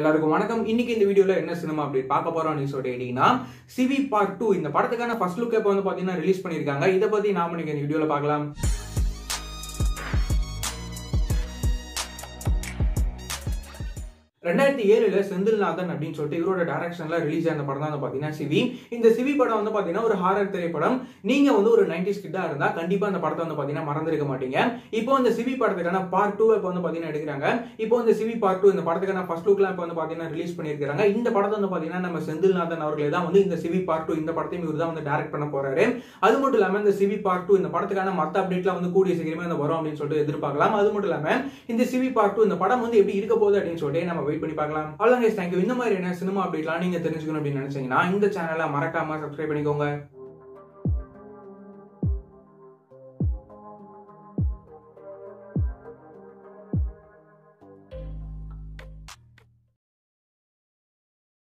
எல்லாருக்கும் வணக்கம். இன்னைக்கு இந்த வீடியோல என்ன சினிமா அப்டேட் பார்க்க போறோம் நியூஸ் கேட்டீங்கன்னா, சிவி பார்ட் 2 இந்த படத்துக்கான ஃபர்ஸ்ட் லுக் இப்ப வந்து பாத்தீங்கன்னா ரிலீஸ் பண்ணிருக்காங்க. இத பத்தி நாம இன்னைக்கு இந்த வீடியோல பார்க்கலாம். ரெண்டாயிரத்தி 2007 செந்தில்நாதன் அப்படின்னு சொல்லிட்டு இவரோட டைரக்ஷன்ல ரிலீஸ் ஆன படம் தான் பாத்தீங்கன்னா சிவி. இந்த சிவி படம் வந்து பாத்தீங்கன்னா ஒரு ஹாரர் திரைப்படம். நீங்க வந்து ஒரு 90s கிட்டா இருந்தா கண்டிப்பா அந்த படத்தை வந்து பாத்தீங்கன்னா மறந்துருக்க மாட்டீங்க. இப்போ இந்த சிவி படத்துக்கான பார்ட் 2 இப்ப வந்து பாத்தீங்கன்னா எடுக்கிறாங்க. இப்போ இந்த சிவி பார்ட் 2 இந்த படத்துக்கான ஃபர்ஸ்ட் லுக்லாம் இப்ப வந்து பாத்தீங்கன்னா ரிலீஸ் பண்ணிருக்காங்க. இந்த படத்தை வந்து பாத்தீங்கன்னா நம்ம செந்தில்நாதன் அவர்களே தான் வந்து இந்த சிவி பார்ட் 2 இந்த படத்தையும் இவர் தான் வந்து டைரக்ட் பண்ண போறாரு. அது மட்டும் இல்லாம இந்த சிவி பார்ட் 2 இந்த படத்துக்கான மத்த அப்டேட்லாம் வந்து கூடிய சீக்கிரமே அந்த வரும் அப்படின்னு சொல்லிட்டு எதிர்பார்க்கலாம். அது மட்டும் இல்லாம இந்த சிவி பார்ட் 2 இந்த படம் வந்து எப்படி இருக்க போகுது அப்படின்னு சொல்லிட்டு நம்ம பண்ணி பார்க்கலாம். அவ்வளவுதான். தேங்க்யூ. இந்த மாதிரி என்ன சினிமா அப்டேட்லாம் நீங்க தெரிஞ்சுக்கணும் அப்படின்னு நினைச்சீங்கன்னா இந்த சேனலை மறக்காம சப்ஸ்கிரைப் பண்ணிக்கோங்க.